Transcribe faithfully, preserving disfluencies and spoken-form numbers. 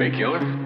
Hey, killer.